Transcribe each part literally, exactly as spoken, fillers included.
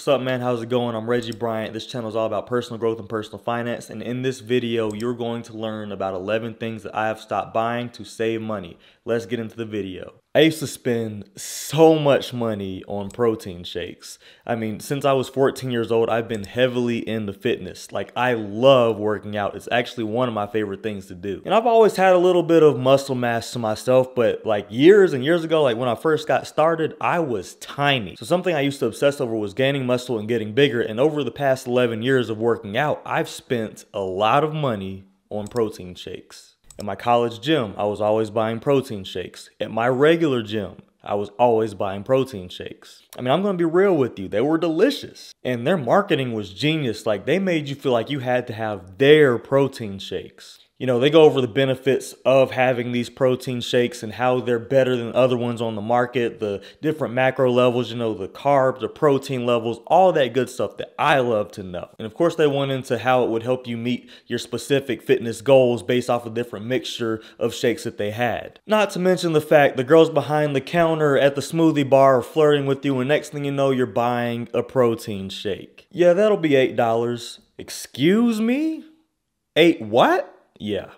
What's up, man? How's it going? I'm Reggie Bryant. This channel is all about personal growth and personal finance, and in this video you're going to learn about eleven things that I have stopped buying to save money. Let's get into the video. I used to spend so much money on protein shakes. I mean, since I was fourteen years old, I've been heavily into fitness. Like, I love working out. It's actually one of my favorite things to do. And I've always had a little bit of muscle mass to myself, but like years and years ago, like when I first got started, I was tiny. So something I used to obsess over was gaining muscle muscle and getting bigger, and over the past eleven years of working out, I've spent a lot of money on protein shakes. At my college gym, I was always buying protein shakes. At my regular gym, I was always buying protein shakes. I mean, I'm gonna be real with you, they were delicious. And their marketing was genius. Like, they made you feel like you had to have their protein shakes. You know, they go over the benefits of having these protein shakes and how they're better than other ones on the market, the different macro levels, you know, the carbs, the protein levels, all that good stuff that I love to know. And of course, they went into how it would help you meet your specific fitness goals based off a different mixture of shakes that they had. Not to mention the fact the girls behind the counter at the smoothie bar are flirting with you, and next thing you know, you're buying a protein shake. Yeah, that'll be eight dollars. Excuse me? Eight what? Yeah,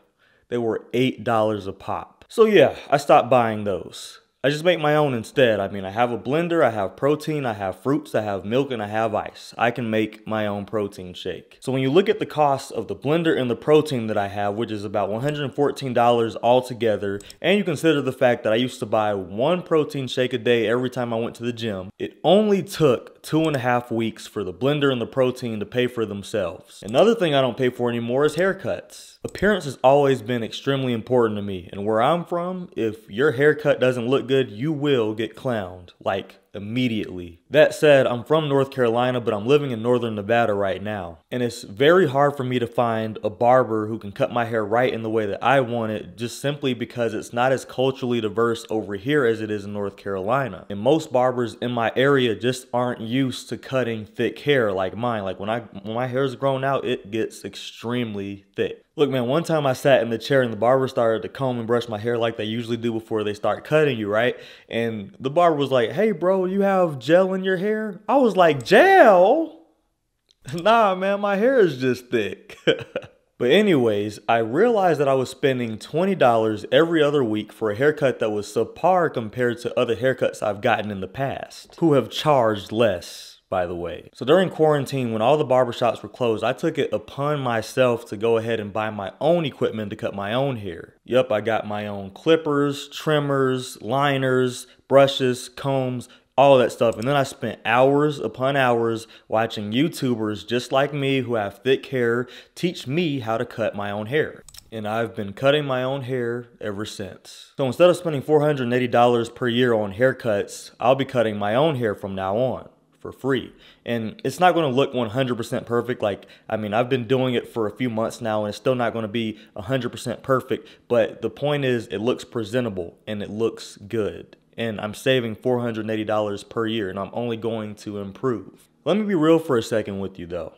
they were eight dollars a pop. So yeah, I stopped buying those. I just make my own instead. I mean, I have a blender, I have protein, I have fruits, I have milk, and I have ice. I can make my own protein shake. So when you look at the cost of the blender and the protein that I have, which is about one hundred fourteen dollars altogether, and you consider the fact that I used to buy one protein shake a day every time I went to the gym, it only took two and a half weeks for the blender and the protein to pay for themselves. Another thing I don't pay for anymore is haircuts. Appearance has always been extremely important to me, and where I'm from, if your haircut doesn't look good, you will get clowned, like immediately. That said, I'm from North Carolina, but I'm living in northern Nevada right now, and it's very hard for me to find a barber who can cut my hair right in the way that I want it, just simply because it's not as culturally diverse over here as it is in North Carolina. And most barbers in my area just aren't used to cutting thick hair like mine. Like when I when my hair's grown out, it gets extremely thick. Look, man, one time I sat in the chair and the barber started to comb and brush my hair like they usually do before they start cutting you, right? And the barber was like, "Hey, bro, you have gel in your hair?" I was like, "Gel? Nah, man, my hair is just thick." But anyways, I realized that I was spending twenty dollars every other week for a haircut that was subpar compared to other haircuts I've gotten in the past, who have charged less, by the way. So during quarantine, when all the barbershops were closed, I took it upon myself to go ahead and buy my own equipment to cut my own hair. Yep, I got my own clippers, trimmers, liners, brushes, combs, all that stuff. And then I spent hours upon hours watching YouTubers just like me who have thick hair teach me how to cut my own hair. And I've been cutting my own hair ever since. So instead of spending four hundred eighty dollars per year on haircuts, I'll be cutting my own hair from now on, for free. And it's not going to look one hundred percent perfect. Like, I mean, I've been doing it for a few months now, and it's still not going to be one hundred percent perfect, but the point is it looks presentable and it looks good, and I'm saving four hundred eighty dollars per year, and I'm only going to improve. Let me be real for a second with you though.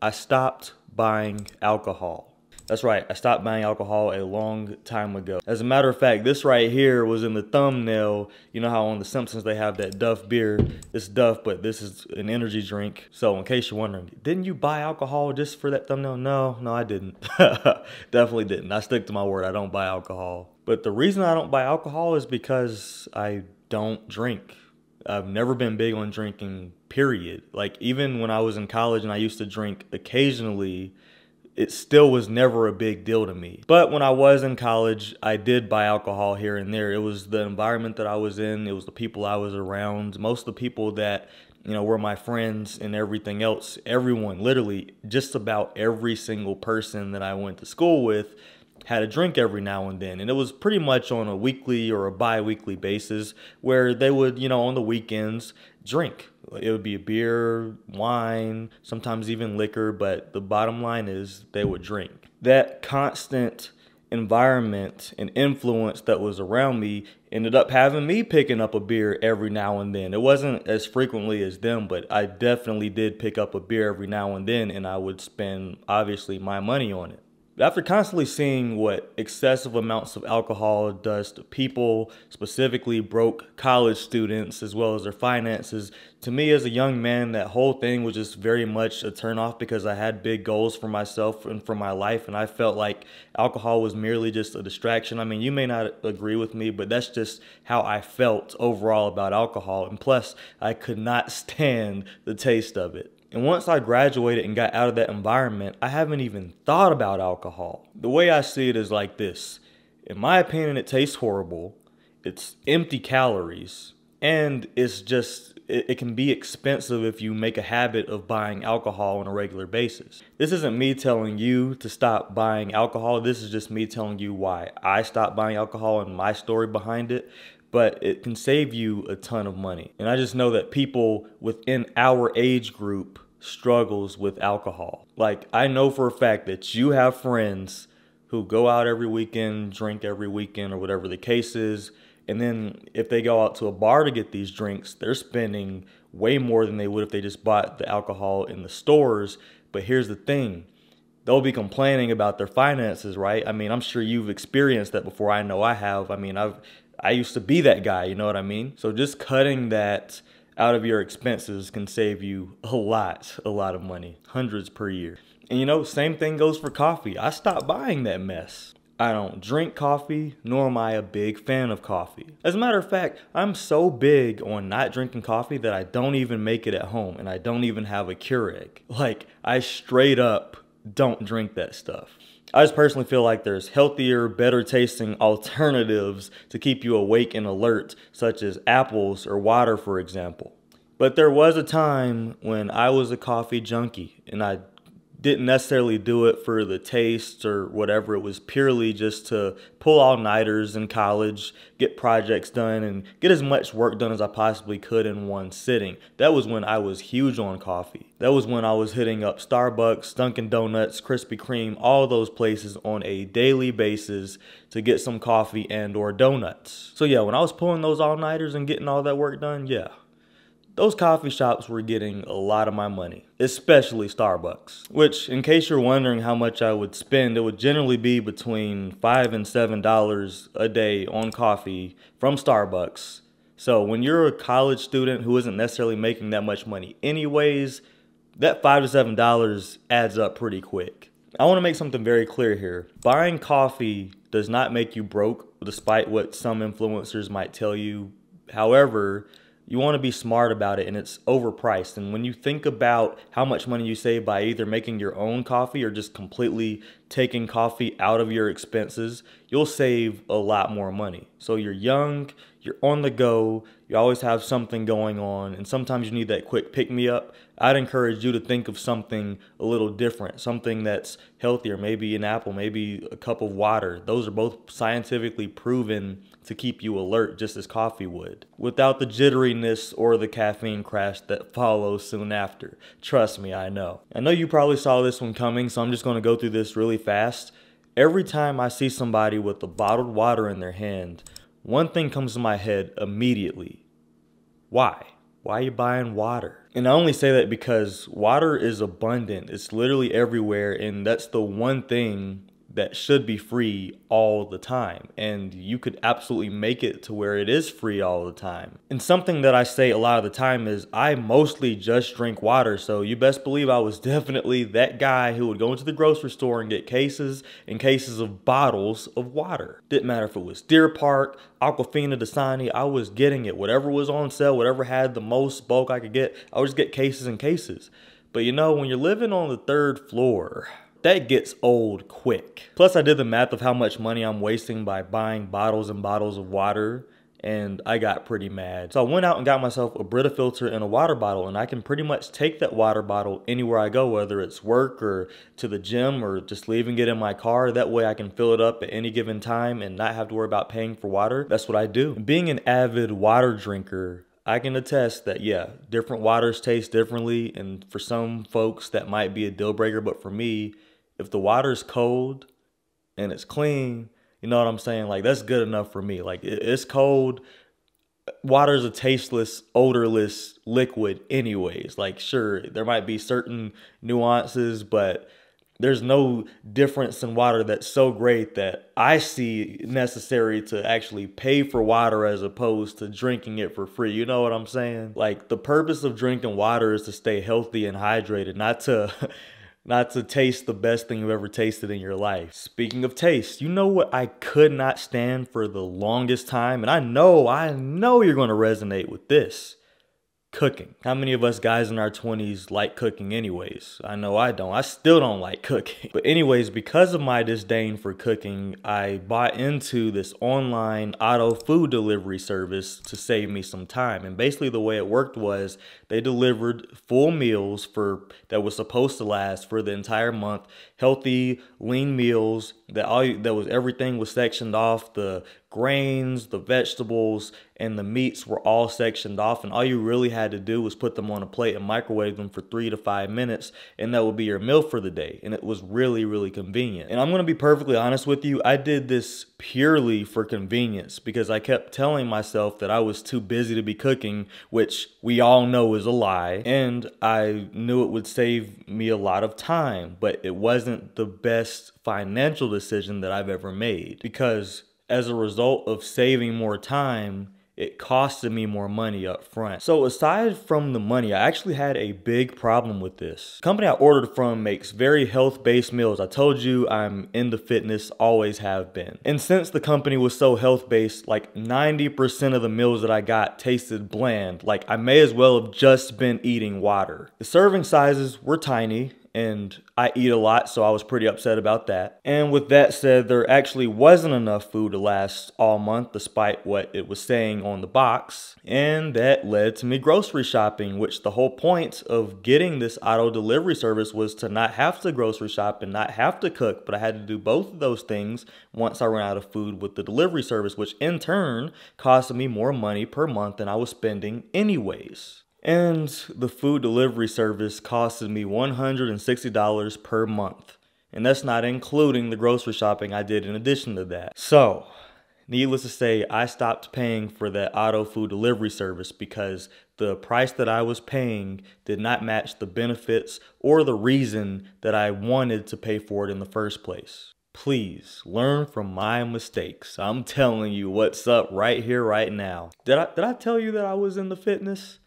I stopped buying alcohol. That's right, I stopped buying alcohol a long time ago. As a matter of fact, this right here was in the thumbnail. You know how on The Simpsons they have that Duff beer? It's Duff, but this is an energy drink. So in case you're wondering, didn't you buy alcohol just for that thumbnail? No, no, I didn't. Definitely didn't. I stick to my word, I don't buy alcohol. But the reason I don't buy alcohol is because I don't drink. I've never been big on drinking, period. Like, even when I was in college and I used to drink occasionally, it still was never a big deal to me. But when I was in college, I did buy alcohol here and there. It was the environment that I was in. It was the people I was around. Most of the people that, you know, were my friends and everything else, everyone, literally just about every single person that I went to school with had a drink every now and then. And it was pretty much on a weekly or a bi-weekly basis where they would, you know, on the weekends drink. It would be beer, wine, sometimes even liquor, but the bottom line is they would drink. That constant environment and influence that was around me ended up having me picking up a beer every now and then. It wasn't as frequently as them, but I definitely did pick up a beer every now and then, and I would spend, obviously, my money on it. after constantly seeing what excessive amounts of alcohol does to people, specifically broke college students, as well as their finances, to me as a young man, that whole thing was just very much a turnoff because I had big goals for myself and for my life, and I felt like alcohol was merely just a distraction. I mean, you may not agree with me, but that's just how I felt overall about alcohol, and plus, I could not stand the taste of it. And once I graduated and got out of that environment, I haven't even thought about alcohol. The way I see it is like this. In my opinion, it tastes horrible. It's empty calories. And it's just, it, it can be expensive if you make a habit of buying alcohol on a regular basis. This isn't me telling you to stop buying alcohol. This is just me telling you why I stopped buying alcohol and my story behind it. But it can save you a ton of money. And I just know that people within our age group struggles with alcohol. Like, I know for a fact that you have friends who go out every weekend, drink every weekend, or whatever the case is. And then if they go out to a bar to get these drinks, they're spending way more than they would if they just bought the alcohol in the stores. But here's the thing. They'll be complaining about their finances, right? I mean, I'm sure you've experienced that before. I know I have. I mean, I've... I used to be that guy, you know what I mean? So just cutting that out of your expenses can save you a lot, a lot of money, hundreds per year. And you know, same thing goes for coffee. I stopped buying that mess. I don't drink coffee, nor am I a big fan of coffee. As a matter of fact, I'm so big on not drinking coffee that I don't even make it at home, and I don't even have a Keurig. Like, I straight up don't drink that stuff. I just personally feel like there's healthier, better tasting alternatives to keep you awake and alert, such as apples or water, for example. But there was a time when I was a coffee junkie, and I didn't necessarily do it for the taste or whatever. It was purely just to pull all-nighters in college, get projects done, and get as much work done as I possibly could in one sitting. That was when I was huge on coffee. That was when I was hitting up Starbucks, Dunkin' Donuts, Krispy Kreme, all those places on a daily basis to get some coffee and or donuts. So yeah, when I was pulling those all-nighters and getting all that work done, yeah. Those coffee shops were getting a lot of my money, especially Starbucks, which, in case you're wondering how much I would spend, it would generally be between five and seven dollars a day on coffee from Starbucks. So when you're a college student who isn't necessarily making that much money anyways, that five to seven dollars adds up pretty quick. I want to make something very clear here. Buying coffee does not make you broke, despite what some influencers might tell you. However, you want to be smart about it, and it's overpriced. And when you think about how much money you save by either making your own coffee or just completely taking coffee out of your expenses, you'll save a lot more money. So you're young, you're on the go, you always have something going on, and sometimes you need that quick pick-me-up. I'd encourage you to think of something a little different, something that's healthier, maybe an apple, maybe a cup of water. Those are both scientifically proven to keep you alert, just as coffee would, without the jitteriness or the caffeine crash that follows soon after. Trust me, I know. I know you probably saw this one coming, so I'm just going to go through this really fast. Every time I see somebody with a bottled water in their hand, one thing comes to my head immediately. Why? Why are you buying water? And I only say that because water is abundant. It's literally everywhere, and that's the one thing that should be free all the time. And you could absolutely make it to where it is free all the time. And something that I say a lot of the time is I mostly just drink water. So you best believe I was definitely that guy who would go into the grocery store and get cases and cases of bottles of water. Didn't matter if it was Deer Park, Aquafina, Dasani, I was getting it. Whatever was on sale, whatever had the most bulk I could get, I would just get cases and cases. But you know, when you're living on the third floor, that gets old quick. Plus, I did the math of how much money I'm wasting by buying bottles and bottles of water, and I got pretty mad. So I went out and got myself a Brita filter and a water bottle, and I can pretty much take that water bottle anywhere I go, whether it's work or to the gym or just leaving it in my car. That way I can fill it up at any given time and not have to worry about paying for water. That's what I do. Being an avid water drinker, I can attest that, yeah, different waters taste differently, and for some folks that might be a deal breaker, but for me, if the water's cold and it's clean, you know what I'm saying? Like, that's good enough for me. Like, it's cold. Water's a tasteless, odorless liquid anyways. Like, sure, there might be certain nuances, but there's no difference in water that's so great that I see necessary to actually pay for water as opposed to drinking it for free. You know what I'm saying? Like, the purpose of drinking water is to stay healthy and hydrated, not to... Not to taste the best thing you've ever tasted in your life. Speaking of taste, you know what I could not stand for the longest time? And I know, I know you're going to resonate with this. Cooking. How many of us guys in our twenties like cooking anyways? I know I don't. I still don't like cooking. But anyways, because of my disdain for cooking, I bought into this online auto food delivery service to save me some time. And basically the way it worked was they delivered full meals for that was supposed to last for the entire month. Healthy, lean meals that all you, that was everything was sectioned off. The grains, the vegetables, and the meats were all sectioned off, and all you really had to do was put them on a plate and microwave them for three to five minutes, and that would be your meal for the day. And it was really, really convenient. And I'm gonna be perfectly honest with you, I did this purely for convenience because I kept telling myself that I was too busy to be cooking, which we all know is a lie, and I knew it would save me a lot of time, but it wasn't the best financial decision that I've ever made because as a result of saving more time, it costed me more money up front. So aside from the money, I actually had a big problem with this. The company I ordered from makes very health-based meals. I told you I'm into fitness, always have been. And since the company was so health-based, like ninety percent of the meals that I got tasted bland. Like I may as well have just been eating water. The serving sizes were tiny. And I eat a lot, so I was pretty upset about that. And with that said, there actually wasn't enough food to last all month, despite what it was saying on the box. And that led to me grocery shopping, which the whole point of getting this auto delivery service was to not have to grocery shop and not have to cook, but I had to do both of those things once I ran out of food with the delivery service, which in turn cost me more money per month than I was spending anyways. And the food delivery service costed me one hundred sixty dollars per month. And that's not including the grocery shopping I did in addition to that. So, needless to say, I stopped paying for that auto food delivery service because the price that I was paying did not match the benefits or the reason that I wanted to pay for it in the first place. Please learn from my mistakes. I'm telling you what's up right here, right now. Did I, did I tell you that I was into fitness?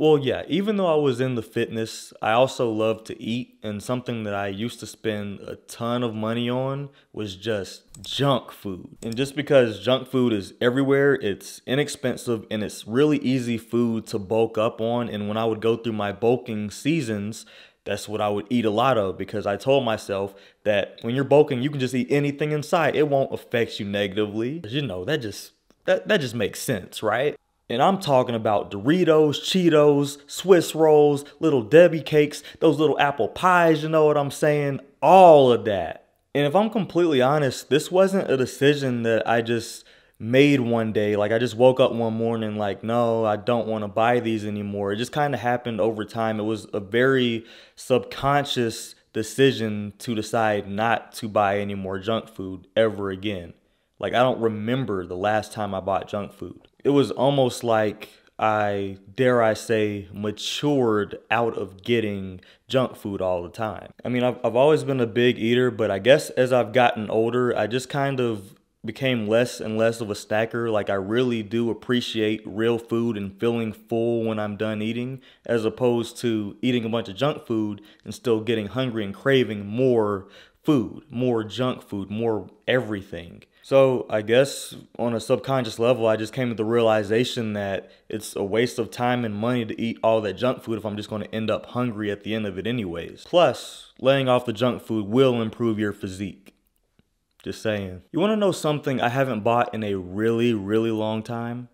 Well, yeah, even though I was into fitness, I also loved to eat, and something that I used to spend a ton of money on was just junk food. And just because junk food is everywhere, it's inexpensive, and it's really easy food to bulk up on, and when I would go through my bulking seasons, that's what I would eat a lot of because I told myself that when you're bulking, you can just eat anything in sight. It won't affect you negatively. You know, that just, that, that just makes sense, right? And I'm talking about Doritos, Cheetos, Swiss rolls, Little Debbie cakes, those little apple pies, you know what I'm saying? All of that. And if I'm completely honest, this wasn't a decision that I just made one day. Like I just woke up one morning like, no, I don't want to buy these anymore. It just kind of happened over time. It was a very subconscious decision to decide not to buy any more junk food ever again. Like I don't remember the last time I bought junk food. It was almost like I, dare I say, matured out of getting junk food all the time. I mean, I've, I've always been a big eater, but I guess as I've gotten older, I just kind of became less and less of a snacker. Like I really do appreciate real food and feeling full when I'm done eating, as opposed to eating a bunch of junk food and still getting hungry and craving more food, more junk food, more everything. So I guess on a subconscious level, I just came to the realization that it's a waste of time and money to eat all that junk food if I'm just going to end up hungry at the end of it anyways. Plus, laying off the junk food will improve your physique. Just saying. You want to know something I haven't bought in a really, really long time?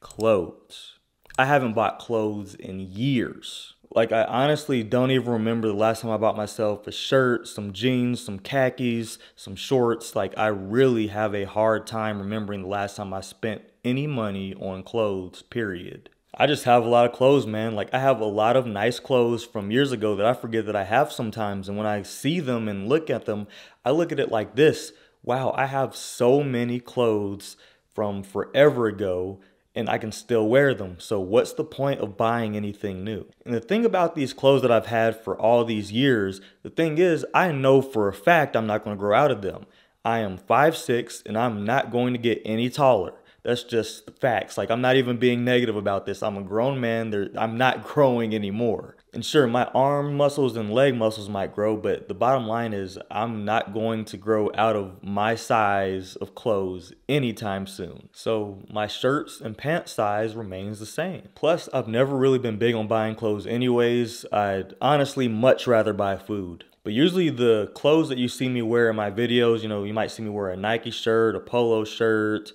Clothes. I haven't bought clothes in years. Like, I honestly don't even remember the last time I bought myself a shirt, some jeans, some khakis, some shorts. Like, I really have a hard time remembering the last time I spent any money on clothes, period. I just have a lot of clothes, man. Like, I have a lot of nice clothes from years ago that I forget that I have sometimes. And when I see them and look at them, I look at it like this. Wow, I have so many clothes from forever ago. and I can still wear them. So what's the point of buying anything new? And the thing about these clothes that I've had for all these years, the thing is, I know for a fact I'm not going to grow out of them. I am five six and I'm not going to get any taller. That's just the facts. Like, I'm not even being negative about this. I'm a grown man. There, I'm not growing anymore. And sure, my arm muscles and leg muscles might grow, but the bottom line is I'm not going to grow out of my size of clothes anytime soon. So my shirts and pants size remains the same. Plus, I've never really been big on buying clothes anyways. I'd honestly much rather buy food. But usually the clothes that you see me wear in my videos, you know, you might see me wear a Nike shirt, a polo shirt,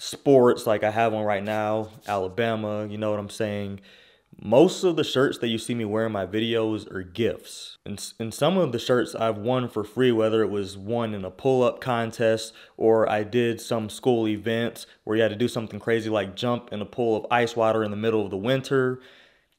sports like I have on right now, Alabama, you know what I'm saying? Most of the shirts that you see me wear in my videos are gifts. And, and some of the shirts I've won for free, whether it was won in a pull-up contest or I did some school events where you had to do something crazy like jump in a pool of ice water in the middle of the winter.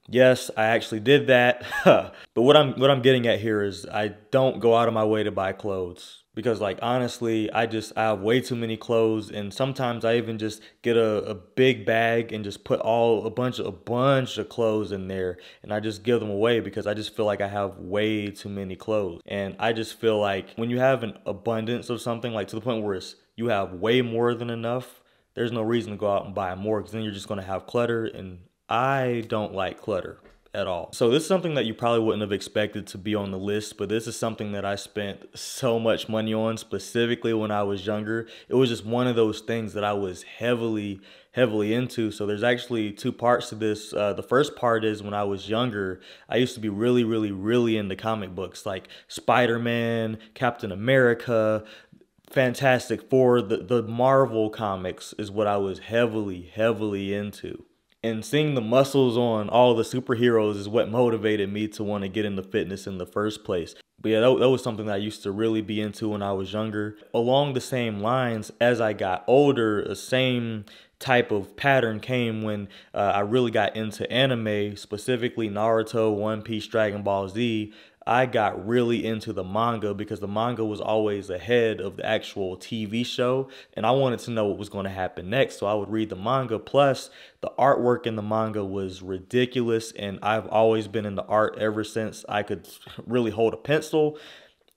Yes, I actually did that. But what I'm what I'm getting at here is I don't go out of my way to buy clothes because, like, honestly, I just I have way too many clothes, and sometimes I even just get a, a big bag and just put all a bunch of a bunch of clothes in there, and I just give them away because I just feel like I have way too many clothes. And I just feel like when you have an abundance of something, like to the point where it's you have way more than enough, there's no reason to go out and buy more because then you're just going to have clutter, and I don't like clutter at all. So this is something that you probably wouldn't have expected to be on the list, but this is something that I spent so much money on, specifically when I was younger. It was just one of those things that I was heavily, heavily into. So there's actually two parts to this. Uh, the first part is when I was younger, I used to be really, really, really into comic books like Spider-Man, Captain America, Fantastic Four, the, the Marvel comics is what I was heavily, heavily into. And seeing the muscles on all the superheroes is what motivated me to want to get into fitness in the first place. But yeah, that, that was something that I used to really be into when I was younger. Along the same lines, as I got older, the same type of pattern came when uh, I really got into anime, specifically Naruto, One Piece, Dragon Ball Z. I got really into the manga because the manga was always ahead of the actual T V show, and I wanted to know what was going to happen next, so I would read the manga. Plus, the artwork in the manga was ridiculous, and I've always been into art ever since I could really hold a pencil,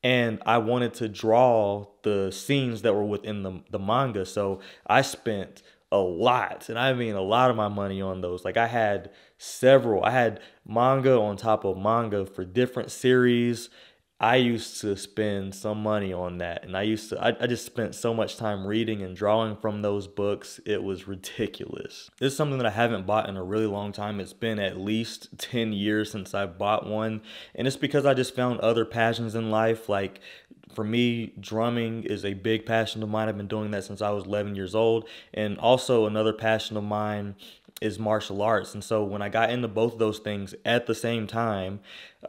and I wanted to draw the scenes that were within the, the manga, so I spent a lot, and I mean a lot of my money on those. Like, I had several. I had manga on top of manga for different series. I used to spend some money on that, and I used to, I, I just spent so much time reading and drawing from those books. It was ridiculous. This is something that I haven't bought in a really long time. It's been at least ten years since I've bought one, and it's because I just found other passions in life. Like, for me, drumming is a big passion of mine. I've been doing that since I was eleven years old. And also another passion of mine is martial arts. And so when I got into both of those things at the same time,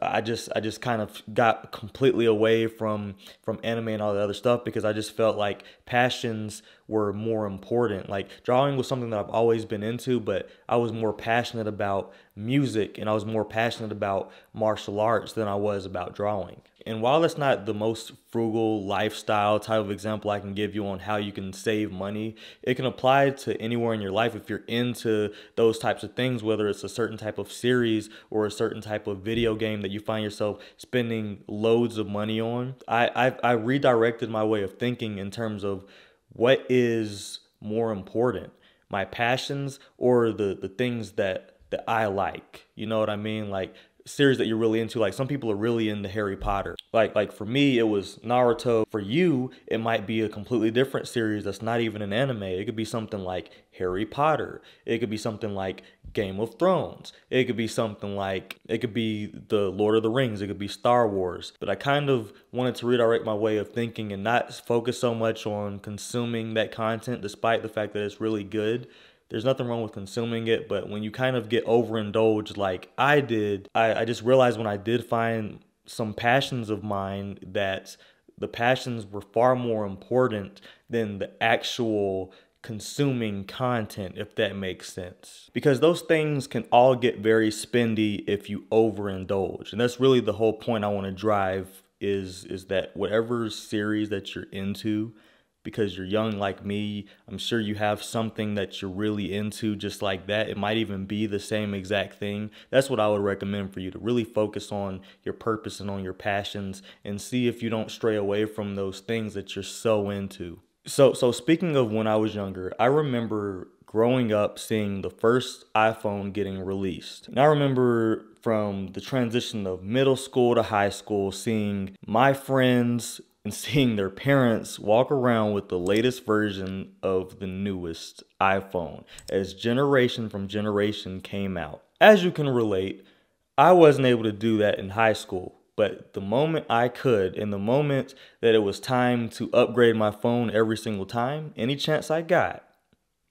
I just I just kind of got completely away from, from anime and all the other stuff because I just felt like passions were more important. Like, drawing was something that I've always been into, but I was more passionate about music and I was more passionate about martial arts than I was about drawing. And while that's not the most frugal lifestyle type of example I can give you on how you can save money, it can apply to anywhere in your life if you're into those types of things, whether it's a certain type of series or a certain type of video game that you find yourself spending loads of money on. I, I, I redirected my way of thinking in terms of what is more important, my passions or the, the things that, that I like. You know what I mean? Like, series that you're really into. Like, some people are really into Harry Potter. Like, like for me, it was Naruto. For you, it might be a completely different series that's not even an anime. It could be something like Harry Potter. It could be something like Game of Thrones. It could be something like, it could be the Lord of the Rings. It could be Star Wars. But I kind of wanted to redirect my way of thinking and not focus so much on consuming that content, despite the fact that it's really good. There's nothing wrong with consuming it, but when you kind of get overindulged like I did, I, I just realized when I did find some passions of mine that the passions were far more important than the actual consuming content, if that makes sense. Because those things can all get very spendy if you overindulge. And that's really the whole point I want to drive is, is that whatever series that you're into, because you're young like me. I'm sure you have something that you're really into just like that. It might even be the same exact thing. That's what I would recommend for you, to really focus on your purpose and on your passions and see if you don't stray away from those things that you're so into. So, so speaking of when I was younger, I remember growing up seeing the first iPhone getting released. And I remember from the transition of middle school to high school, seeing my friends and seeing their parents walk around with the latest version of the newest iPhone as generation from generation came out. As you can relate, I wasn't able to do that in high school. But the moment I could, and the moment that it was time to upgrade my phone every single time, any chance I got,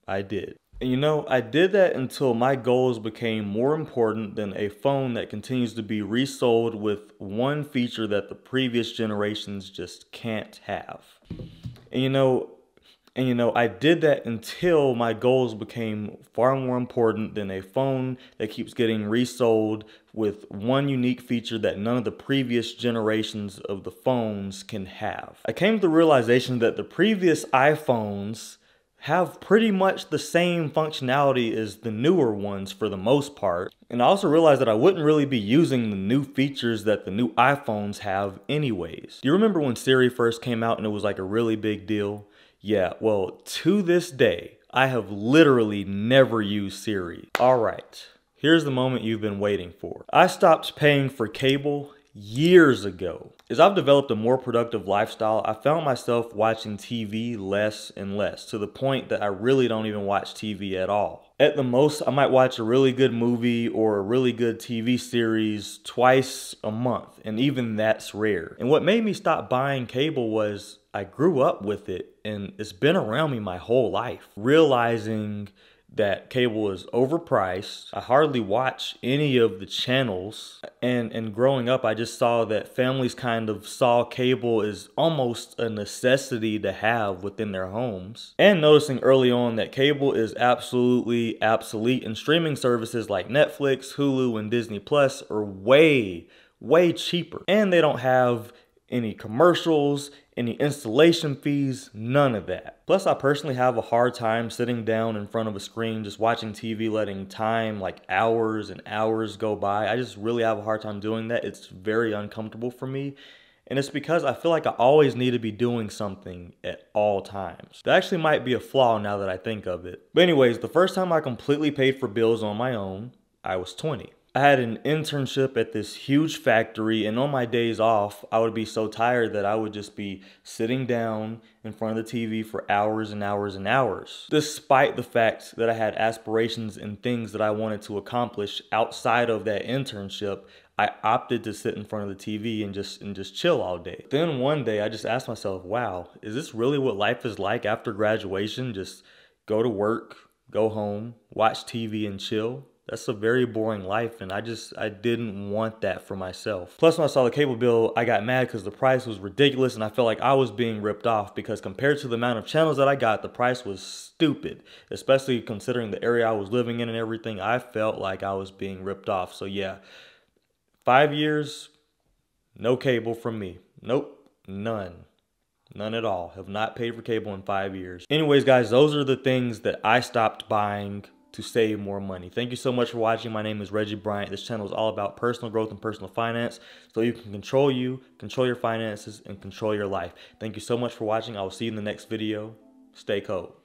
I did. And you know, I did that until my goals became more important than a phone that continues to be resold with one feature that the previous generations just can't have. And you know, And you know, I did that until my goals became far more important than a phone that keeps getting resold with one unique feature that none of the previous generations of the phones can have. I came to the realization that the previous iPhones have pretty much the same functionality as the newer ones for the most part. And I also realized that I wouldn't really be using the new features that the new iPhones have anyways. Do you remember when Siri first came out and it was like a really big deal? Yeah, well, to this day, I have literally never used Siri. All right, here's the moment you've been waiting for. I stopped paying for cable years ago. As I've developed a more productive lifestyle, I found myself watching T V less and less, to the point that I really don't even watch T V at all. At the most, I might watch a really good movie or a really good T V series twice a month, and even that's rare. And what made me stop buying cable was I grew up with it and it's been around me my whole life. Realizing that cable is overpriced, I hardly watch any of the channels, and, and growing up I just saw that families kind of saw cable as almost a necessity to have within their homes. And noticing early on that cable is absolutely obsolete and streaming services like Netflix, Hulu, and Disney Plus are way, way cheaper. And they don't have any commercials, any installation fees, none of that. Plus, I personally have a hard time sitting down in front of a screen, just watching T V, letting time, like hours and hours go by. I just really have a hard time doing that. It's very uncomfortable for me. And it's because I feel like I always need to be doing something at all times. That actually might be a flaw now that I think of it. But anyways, the first time I completely paid for bills on my own, I was twenty. I had an internship at this huge factory, and on my days off, I would be so tired that I would just be sitting down in front of the T V for hours and hours and hours. Despite the fact that I had aspirations and things that I wanted to accomplish outside of that internship, I opted to sit in front of the T V and just and just chill all day. Then one day I just asked myself, wow, is this really what life is like after graduation? Just go to work, go home, watch T V and chill? That's a very boring life, and I just, I didn't want that for myself. Plus, when I saw the cable bill, I got mad because the price was ridiculous, and I felt like I was being ripped off because compared to the amount of channels that I got, the price was stupid, especially considering the area I was living in and everything. I felt like I was being ripped off. So yeah, five years, no cable from me. Nope, none. None at all. Have not paid for cable in five years. Anyways, guys, those are the things that I stopped buying to save more money. Thank you so much for watching. My name is Reggie Bryant. This channel is all about personal growth and personal finance, so you can control you, control your finances, and control your life. Thank you so much for watching. I will see you in the next video. Stay cold.